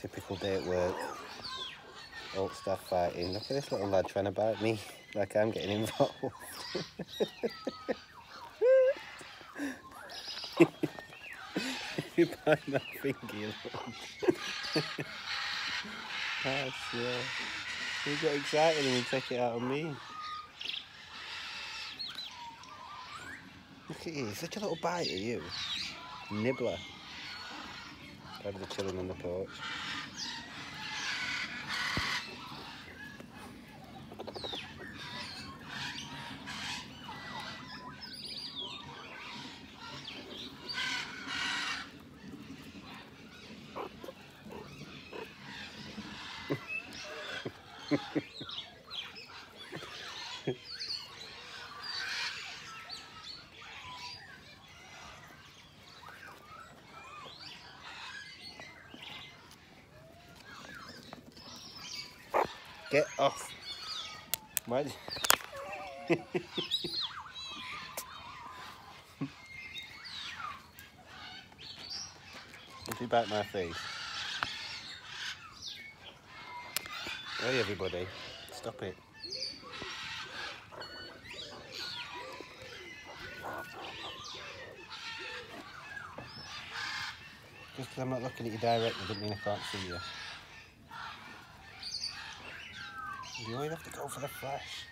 Typical day at work. Old staff fighting. Look at this little lad trying to bite me like I'm getting involved. If you bite my finger, you look. I swear. You got excited and you take it out on me. Look at you, such a little bite at you. Nibbler. Out of the children on the porch. Get off. Why? If you bite my face. Hey everybody, stop it. Just because I'm not looking at you directly doesn't mean I can't see you. You only have to go for the flesh.